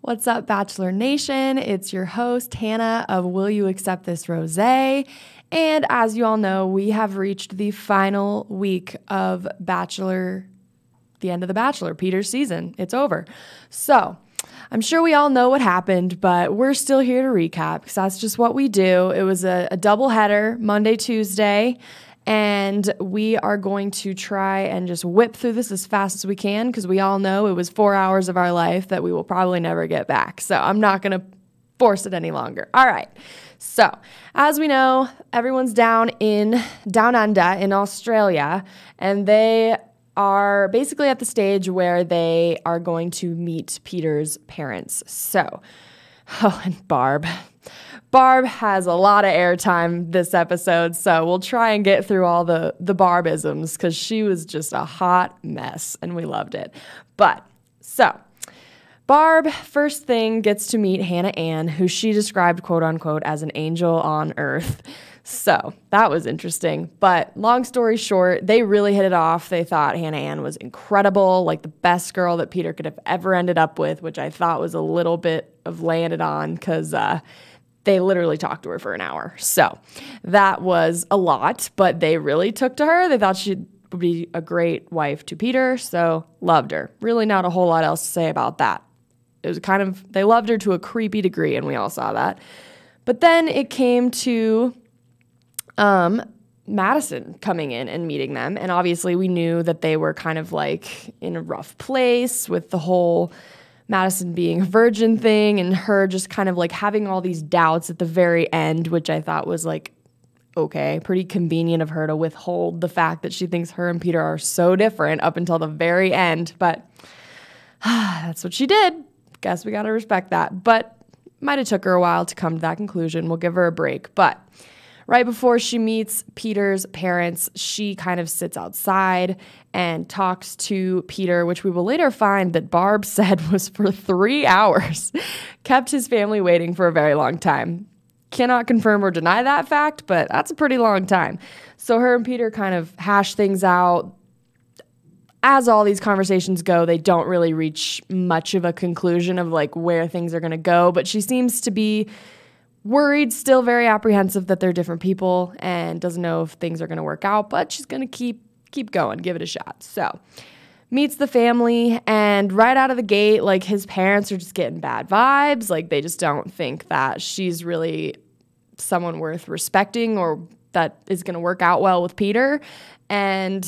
What's up, Bachelor Nation? It's your host, Hannah of Will You Accept This Rosé? And as you all know, we have reached the final week of Bachelor, the end of The Bachelor, Peter's season. It's over. So I'm sure we all know what happened, but we're still here to recap because that's just what we do. It was a double header, Monday, Tuesday, and we are going to try and just whip through this as fast as we can because we all know it was 4 hours of our life that we will probably never get back. So I'm not going to force it any longer. All right. So as we know, everyone's down under in Australia, and they are basically at the stage where they are going to meet Peter's parents. So, oh, and Barb. Barb has a lot of airtime this episode, so we'll try and get through all the Barbisms because she was just a hot mess and we loved it. But so Barb, first thing, gets to meet Hannah Ann, who she described, quote unquote, as an angel on earth. So that was interesting. But long story short, they really hit it off. They thought Hannah Ann was incredible, like the best girl that Peter could have ever ended up with, which I thought was a little bit of laying it on because they literally talked to her for an hour. So that was a lot, but they really took to her. They thought she'd be a great wife to Peter, so loved her. Really not a whole lot else to say about that. It was kind of, they loved her to a creepy degree, and we all saw that. But then it came to Madison coming in and meeting them, and obviously we knew that they were kind of like in a rough place with the whole Madison being a virgin thing and her just kind of like having all these doubts at the very end, which I thought was like, okay, pretty convenient of her to withhold the fact that she thinks her and Peter are so different up until the very end. But that's what she did. Guess we got to respect that. But might have took her a while to come to that conclusion. We'll give her a break. But right before she meets Peter's parents, she kind of sits outside and talks to Peter, which we will later find that Barb said was for 3 hours, kept his family waiting for a very long time. Cannot confirm or deny that fact, but that's a pretty long time. So her and Peter kind of hash things out. As all these conversations go, they don't really reach much of a conclusion of like where things are going to go, but she seems to be worried, still very apprehensive that they're different people and doesn't know if things are going to work out, but she's going to keep going, give it a shot. So meets the family, and right out of the gate, like his parents are just getting bad vibes. Like they just don't think that she's really someone worth respecting or that is going to work out well with Peter. And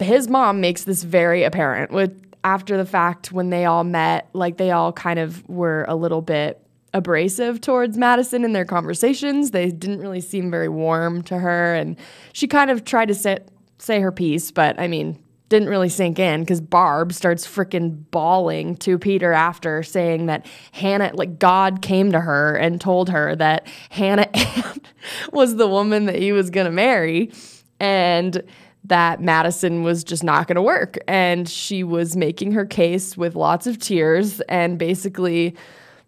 his mom makes this very apparent with after the fact when they all met, like they all kind of were a little bit abrasive towards Madison in their conversations. They didn't really seem very warm to her, and she kind of tried to say her piece, but I mean, didn't really sink in because Barb starts freaking bawling to Peter after saying that Hannah, like God came to her and told her that Hannah Ann was the woman that he was going to marry and that Madison was just not going to work. And she was making her case with lots of tears and basically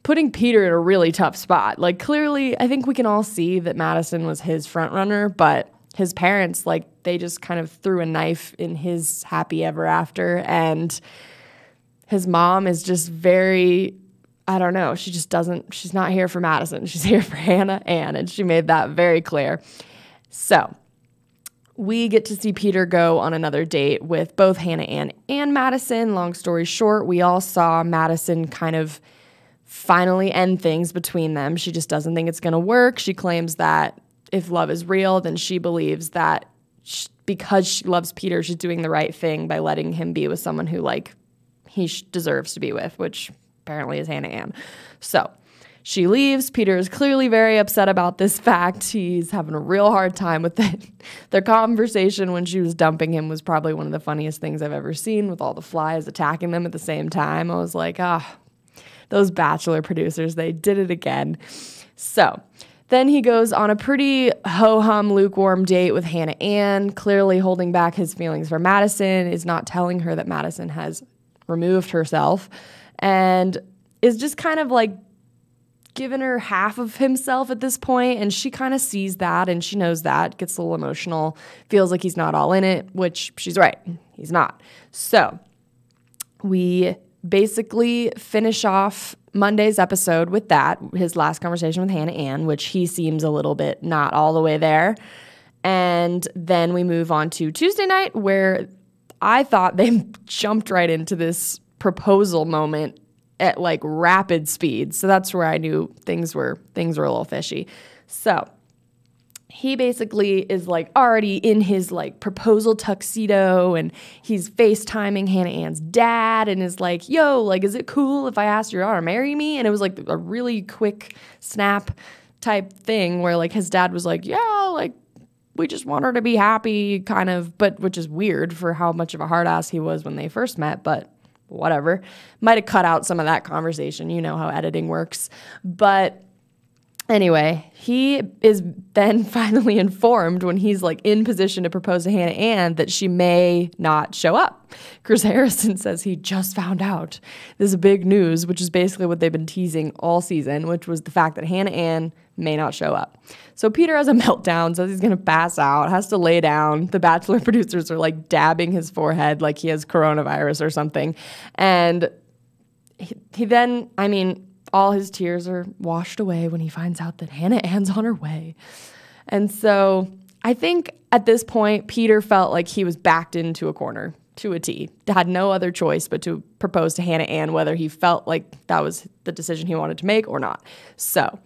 putting Peter in a really tough spot. Like clearly, I think we can all see that Madison was his front runner, but his parents, like they just kind of threw a knife in his happy ever after. And his mom is just very, I don't know, she just doesn't, she's not here for Madison. She's here for Hannah Ann, and she made that very clear. So we get to see Peter go on another date with both Hannah Ann and Madison. Long story short, we all saw Madison kind of finally end things between them. She just doesn't think it's going to work. She claims that if love is real, then she believes that because she loves Peter, she's doing the right thing by letting him be with someone who like he deserves to be with, which apparently is Hannah Ann. So she leaves. Peter is clearly very upset about this fact. He's having a real hard time with it. Their conversation when she was dumping him was probably one of the funniest things I've ever seen, with all the flies attacking them at the same time. I was like, ah, those Bachelor producers, they did it again. So then he goes on a pretty ho-hum, lukewarm date with Hannah Ann, clearly holding back his feelings for Madison, is not telling her that Madison has removed herself. And is just kind of like giving her half of himself at this point, and she kind of sees that and she knows that, gets a little emotional, feels like he's not all in it, which she's right, he's not. So we basically finish off Monday's episode with that, his last conversation with Hannah Ann, which he seems a little bit not all the way there. And then we move on to Tuesday night, where I thought they jumped right into this proposal moment at like rapid speed. So that's where I knew things were a little fishy. So he basically is like already in his like proposal tuxedo, and he's FaceTiming Hannah Ann's dad and is like, yo, like, is it cool if I asked your daughter to marry me? And it was like a really quick snap type thing where like his dad was like, yeah, like, we just want her to be happy, kind of, but which is weird for how much of a hard ass he was when they first met, but whatever. Might have cut out some of that conversation. You know how editing works. But anyway, he is then finally informed when he's like in position to propose to Hannah Ann that she may not show up. Chris Harrison says he just found out this big news, which is basically what they've been teasing all season, which was the fact that Hannah Ann may not show up. So Peter has a meltdown, says he's going to pass out, has to lay down. The Bachelor producers are like dabbing his forehead like he has coronavirus or something. And he then, I mean, all his tears are washed away when he finds out that Hannah Ann's on her way. And so I think at this point, Peter felt like he was backed into a corner to a T, had no other choice but to propose to Hannah Ann, whether he felt like that was the decision he wanted to make or not. So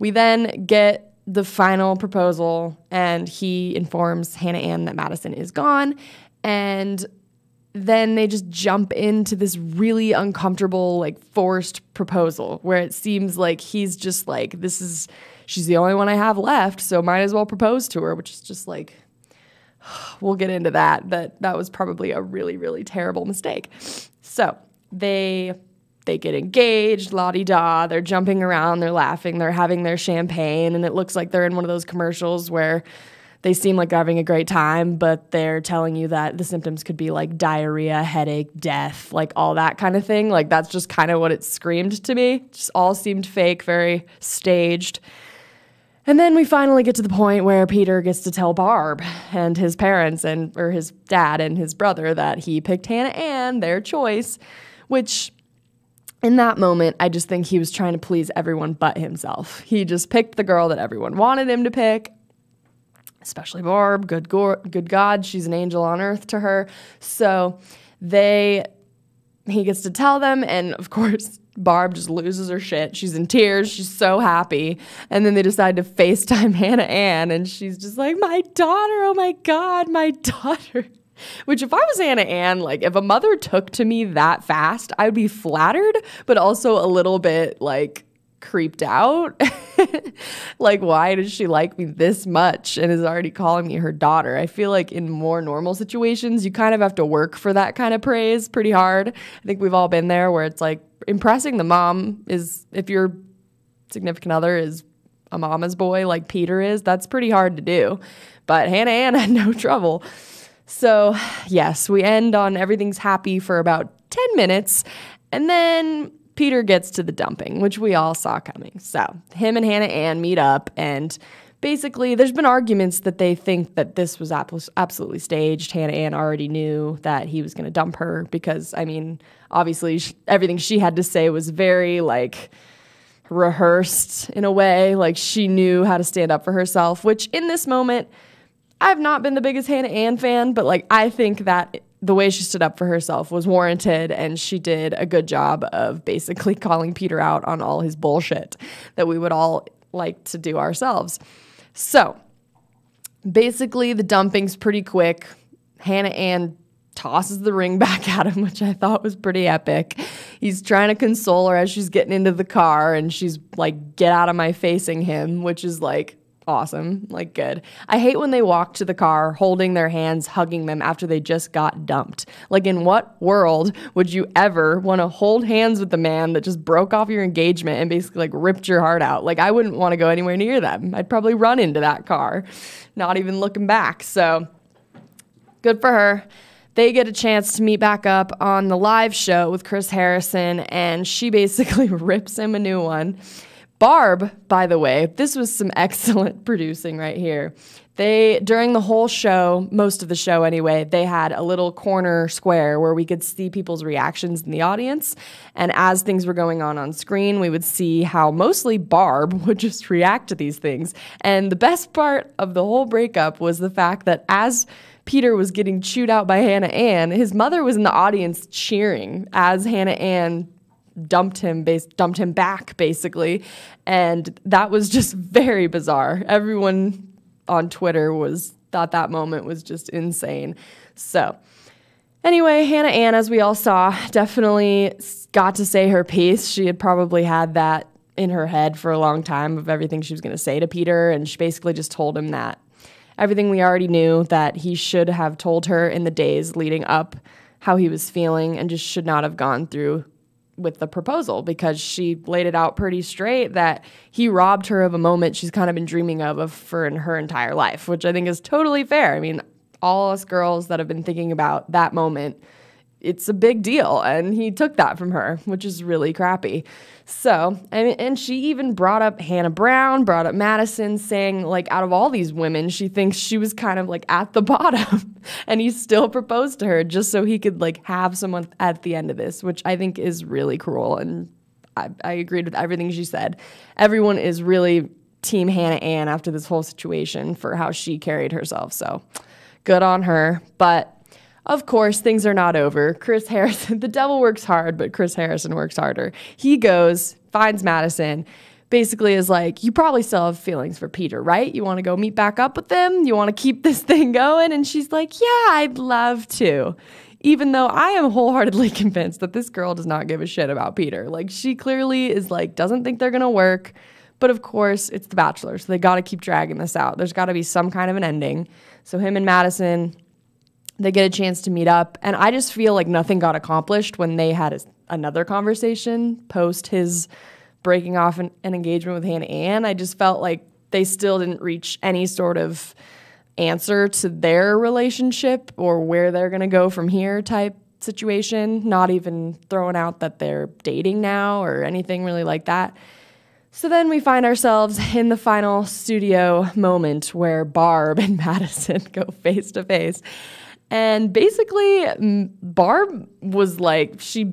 we then get the final proposal, and he informs Hannah Ann that Madison is gone, and then they just jump into this really uncomfortable, like, forced proposal where it seems like he's just like, this is, she's the only one I have left, so might as well propose to her, which is just like, we'll get into that, but that was probably a really, really terrible mistake. So they get engaged, la-di-da, they're jumping around, they're laughing, they're having their champagne, and it looks like they're in one of those commercials where they seem like they're having a great time, but they're telling you that the symptoms could be like diarrhea, headache, death, like all that kind of thing. Like that's just kind of what it screamed to me. Just all seemed fake, very staged. And then we finally get to the point where Peter gets to tell Barb and his parents and, or his dad and his brother, that he picked Hannah Ann, their choice, which, in that moment, I just think he was trying to please everyone but himself. He just picked the girl that everyone wanted him to pick, especially Barb. Good God, she's an angel on earth to her. So he gets to tell them, and of course, Barb just loses her shit. She's in tears. She's so happy. And then they decide to FaceTime Hannah Ann, and she's just like, my daughter, oh my God, my daughter. Which if I was Hannah Ann, like if a mother took to me that fast, I would be flattered, but also a little bit like creeped out. Like, why does she like me this much and is already calling me her daughter? I feel like in more normal situations, you kind of have to work for that kind of praise pretty hard. I think we've all been there where it's like impressing the mom is, if your significant other is a mama's boy like Peter is, that's pretty hard to do. But Hannah Ann had no trouble. So, yes, we end on everything's happy for about 10 minutes, and then Peter gets to the dumping, which we all saw coming. So him and Hannah Ann meet up, and basically there's been arguments that they think that this was absolutely staged. Hannah Ann already knew that he was going to dump her because, I mean, obviously everything she had to say was very, like, rehearsed in a way. Like, she knew how to stand up for herself, which in this moment, I've not been the biggest Hannah Ann fan, but like I think that the way she stood up for herself was warranted, and she did a good job of basically calling Peter out on all his bullshit that we would all like to do ourselves. So basically the dumping's pretty quick. Hannah Ann tosses the ring back at him, which I thought was pretty epic. He's trying to console her as she's getting into the car, and she's like, get out of my facing him, which is like, awesome, like good. I hate when they walk to the car holding their hands, hugging them after they just got dumped. Like, in what world would you ever want to hold hands with the man that just broke off your engagement and basically like ripped your heart out? Like, I wouldn't want to go anywhere near them. I'd probably run into that car, not even looking back. So good for her. They get a chance to meet back up on the live show with Chris Harrison, and she basically rips him a new one. Barb, by the way, this was some excellent producing right here. They, during the whole show, most of the show anyway, they had a little corner square where we could see people's reactions in the audience. And as things were going on screen, we would see how mostly Barb would just react to these things. And the best part of the whole breakup was the fact that as Peter was getting chewed out by Hannah Ann, his mother was in the audience cheering as Hannah Ann dumped him back, basically. And that was just very bizarre. Everyone on Twitter thought that moment was just insane. So anyway, Hannah Ann, as we all saw, definitely got to say her piece. She had probably had that in her head for a long time of everything she was going to say to Peter, and she basically just told him that everything we already knew that he should have told her in the days leading up, how he was feeling, and just should not have gone through with the proposal, because she laid it out pretty straight that he robbed her of a moment she's kind of been dreaming of for her entire life, which I think is totally fair. I mean, all us girls that have been thinking about that moment, it's a big deal, and he took that from her, which is really crappy. So, and she even brought up Hannah Brown, brought up Madison, saying, like, out of all these women, she thinks she was kind of, like, at the bottom, and he still proposed to her just so he could, like, have someone at the end of this, which I think is really cruel, and I agreed with everything she said. Everyone is really team Hannah Ann after this whole situation for how she carried herself, so good on her, but of course, things are not over. Chris Harrison, the devil works hard, but Chris Harrison works harder. He goes, finds Madison, basically is like, you probably still have feelings for Peter, right? You want to go meet back up with them? You want to keep this thing going? And she's like, yeah, I'd love to. Even though I am wholeheartedly convinced that this girl does not give a shit about Peter. Like, she clearly is like, doesn't think they're going to work. But of course, it's The Bachelor, so they got to keep dragging this out. There's got to be some kind of an ending. So him and Madison, they get a chance to meet up, and I just feel like nothing got accomplished when they had another conversation post his breaking off an engagement with Hannah Ann. I just felt like they still didn't reach any sort of answer to their relationship or where they're going to go from here type situation, not even throwing out that they're dating now or anything really like that. So then we find ourselves in the final studio moment where Barb and Madison go face to face. And basically, Barb was like, she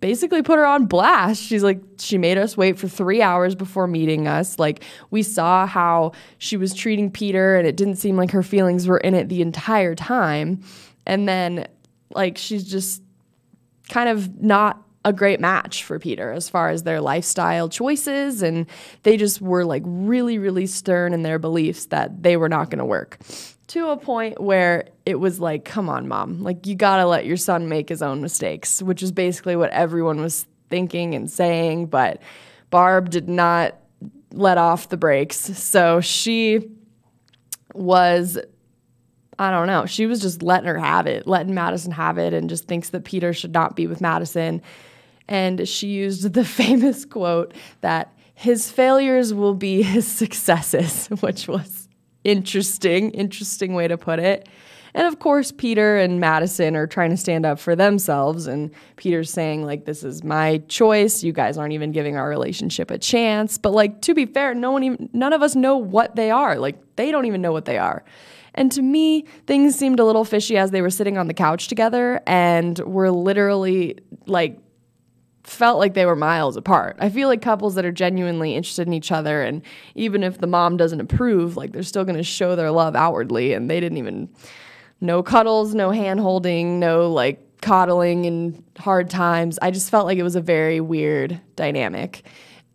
basically put her on blast. She's like, she made us wait for 3 hours before meeting us. Like, we saw how she was treating Peter, and it didn't seem like her feelings were in it the entire time. And then, like, she's just kind of not a great match for Peter as far as their lifestyle choices. And they just were, like, really, really stern in their beliefs that they were not going to work. To a point where it was like, come on, mom, like, you gotta let your son make his own mistakes, which is basically what everyone was thinking and saying, but Barb did not let off the brakes. So she was, I don't know, she was just letting her have it, letting Madison have it, and just thinks that Peter should not be with Madison. And she used the famous quote that his failures will be his successes, which was interesting way to put it. And of course, Peter and Madison are trying to stand up for themselves, and Peter's saying, like, this is my choice, you guys aren't even giving our relationship a chance. But, like, to be fair, none of us know what they are. Like, they don't even know what they are. And to me, things seemed a little fishy as they were sitting on the couch together and were literally, like, felt like they were miles apart. I feel like couples that are genuinely interested in each other, and even if the mom doesn't approve, like, they're still going to show their love outwardly, and they didn't even, no cuddles, no hand-holding, no, like, coddling in hard times. I just felt like it was a very weird dynamic.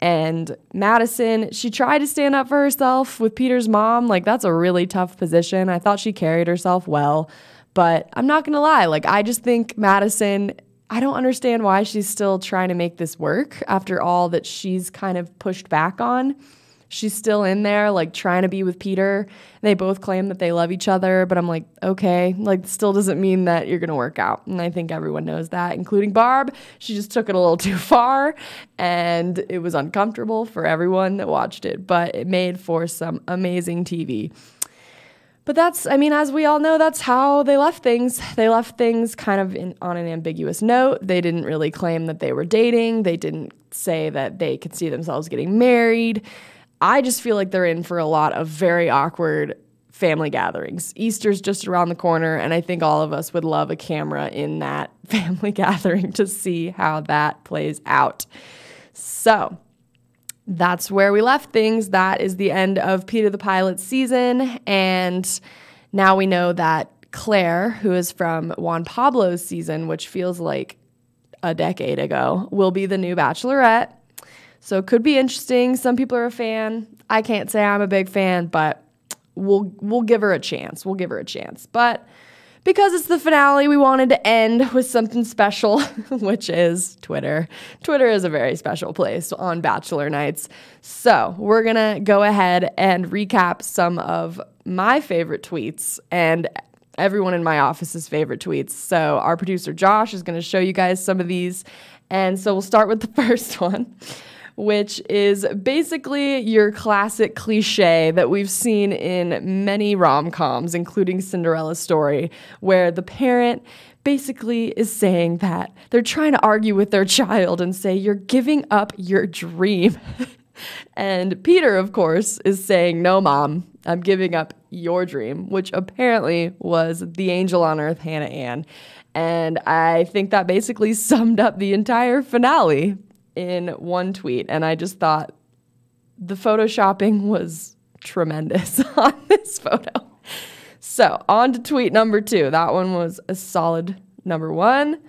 And Madison, she tried to stand up for herself with Peter's mom. Like, that's a really tough position. I thought she carried herself well, but I'm not going to lie. Like, I just think Madison, I don't understand why she's still trying to make this work after all that she's kind of pushed back on. She's still in there, like, trying to be with Peter. They both claim that they love each other, but I'm like, okay, like, still doesn't mean that you're going to work out. And I think everyone knows that, including Barb. She just took it a little too far, and it was uncomfortable for everyone that watched it, but it made for some amazing TV. But that's, I mean, as we all know, that's how they left things. They left things kind of on an ambiguous note. They didn't really claim that they were dating. They didn't say that they could see themselves getting married. I just feel like they're in for a lot of very awkward family gatherings. Easter's just around the corner, and I think all of us would love a camera in that family gathering to see how that plays out. So that's where we left things. That is the end of Peter the Pilot's season, and now we know that Claire, who is from Juan Pablo's season, which feels like a decade ago, will be the new Bachelorette. So it could be interesting. Some people are a fan. I can't say I'm a big fan, but we'll give her a chance. We'll give her a chance. But because it's the finale, we wanted to end with something special, which is Twitter. Twitter is a very special place on Bachelor nights. So we're going to go ahead and recap some of my favorite tweets and everyone in my office's favorite tweets. So our producer Josh is going to show you guys some of these. And so we'll start with the first one, which is basically your classic cliche that we've seen in many rom-coms, including Cinderella Story, where the parent basically is saying that they're trying to argue with their child and say, you're giving up your dream. And Peter, of course, is saying, no, Mom, I'm giving up your dream, which apparently was the angel on earth, Hannah Ann. And I think that basically summed up the entire finale in one tweet, and I just thought the photoshopping was tremendous on this photo. So on to tweet number two. That one was a solid number one.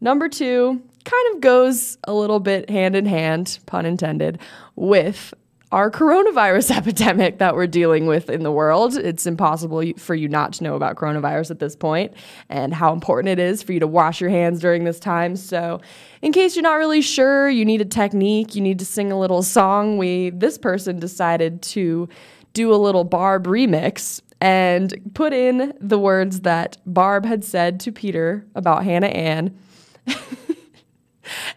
Number two kind of goes a little bit hand in hand, pun intended, with our coronavirus epidemic that we're dealing with in the world. It's impossible for you not to know about coronavirus at this point and how important it is for you to wash your hands during this time. So in case you're not really sure, you need a technique, you need to sing a little song, this person decided to do a little Barb remix and put in the words that Barb had said to Peter about Hannah Ann.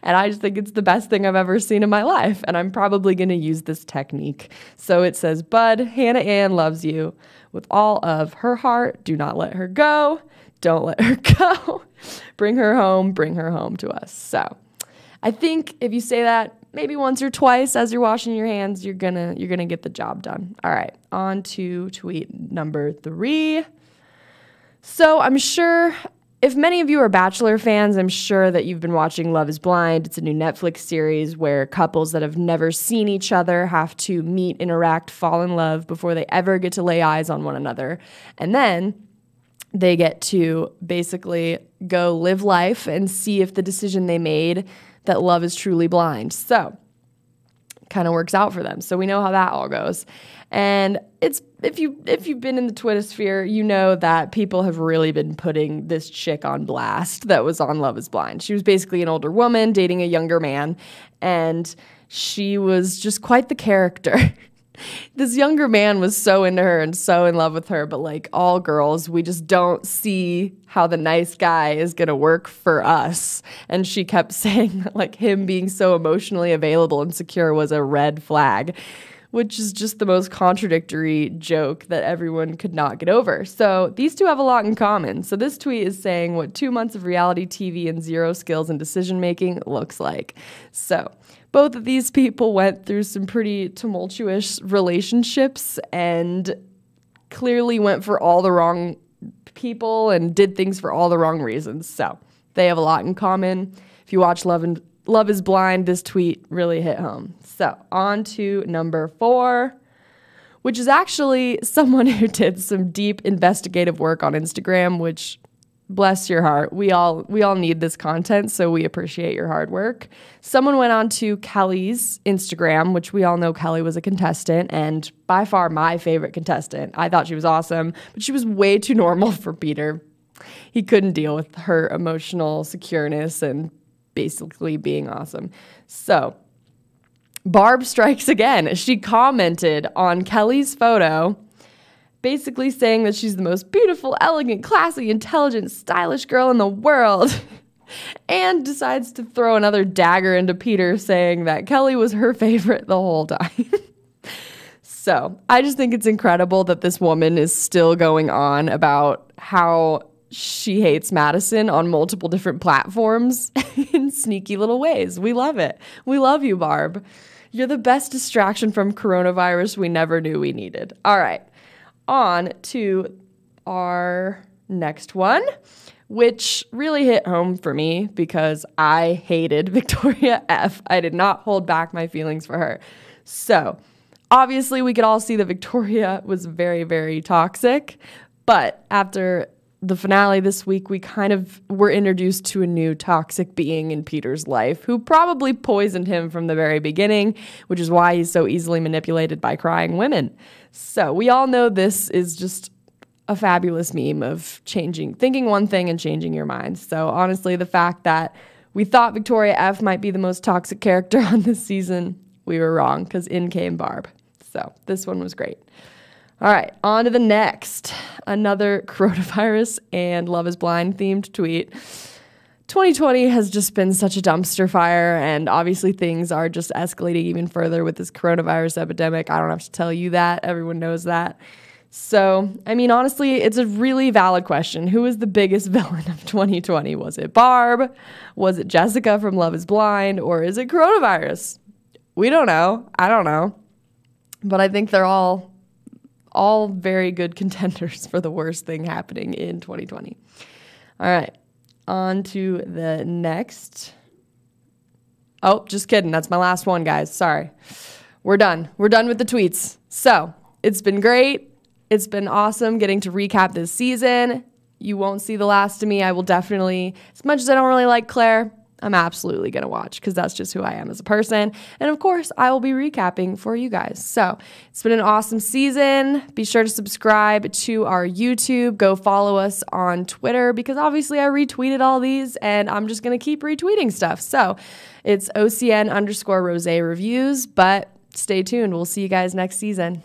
And I just think it's the best thing I've ever seen in my life. And I'm probably going to use this technique. So it says, Bud, Hannah Ann loves you with all of her heart. Do not let her go. Don't let her go. Bring her home. Bring her home to us. So I think if you say that maybe once or twice as you're washing your hands, you're gonna get the job done. All right. On to tweet number three. So I'm sure, if many of you are Bachelor fans, I'm sure that you've been watching Love is Blind. It's a new Netflix series where couples that have never seen each other have to meet, interact, fall in love before they ever get to lay eyes on one another. And then they get to basically go live life and see if the decision they made that love is truly blind. So kind of works out for them. So we know how that all goes. And it's if you've been in the Twitter sphere, you know that people have really been putting this chick on blast that was on Love is Blind. She was basically an older woman dating a younger man, and she was just quite the character. This younger man was so into her and so in love with her, but like all girls, we just don't see how the nice guy is going to work for us. And she kept saying that like him being so emotionally available and secure was a red flag, which is just the most contradictory joke that everyone could not get over. So these two have a lot in common. So this tweet is saying what 2 months of reality TV and zero skills in decision-making looks like. So both of these people went through some pretty tumultuous relationships and clearly went for all the wrong people and did things for all the wrong reasons. So they have a lot in common. If you watch Love is Blind, this tweet really hit home. So on to number four, which is actually someone who did some deep investigative work on Instagram, which, bless your heart, we all need this content, so we appreciate your hard work. Someone went on to Kelly's Instagram, which we all know Kelly was a contestant and by far my favorite contestant. I thought she was awesome, but she was way too normal for Peter. He couldn't deal with her emotional secureness and basically being awesome. So Barb strikes again. She commented on Kelly's photo, basically saying that she's the most beautiful, elegant, classy, intelligent, stylish girl in the world, and decides to throw another dagger into Peter, saying that Kelly was her favorite the whole time. So I just think it's incredible that this woman is still going on about how she hates Madison on multiple different platforms in sneaky little ways. We love it. We love you, Barb. You're the best distraction from coronavirus we never knew we needed. All right, on to our next one, which really hit home for me because I hated Victoria F. I did not hold back my feelings for her. So obviously we could all see that Victoria was very, very toxic. But after the finale this week, we kind of were introduced to a new toxic being in Peter's life who probably poisoned him from the very beginning, which is why he's so easily manipulated by crying women. So we all know this is just a fabulous meme of thinking one thing and changing your mind. So honestly, the fact that we thought Victoria F might be the most toxic character on this season, we were wrong, because in came Barb. So this one was great. All right, on to the next. Another coronavirus and Love is Blind themed tweet. 2020 has just been such a dumpster fire, and obviously things are just escalating even further with this coronavirus epidemic. I don't have to tell you that. Everyone knows that. So, I mean, honestly, it's a really valid question. Who is the biggest villain of 2020? Was it Barb? Was it Jessica from Love is Blind? Or is it coronavirus? We don't know. I don't know. But I think they're all very good contenders for the worst thing happening in 2020. All right, on to the next. Oh, just kidding. That's my last one, guys. Sorry. We're done. We're done with the tweets. So, it's been great. It's been awesome getting to recap this season. You won't see the last of me. I will definitely, as much as I don't really like Claire, I'm absolutely going to watch because that's just who I am as a person. And of course, I will be recapping for you guys. So it's been an awesome season. Be sure to subscribe to our YouTube. Go follow us on Twitter because obviously I retweeted all these and I'm just going to keep retweeting stuff. So it's OCN_Rosé Reviews, but stay tuned. We'll see you guys next season.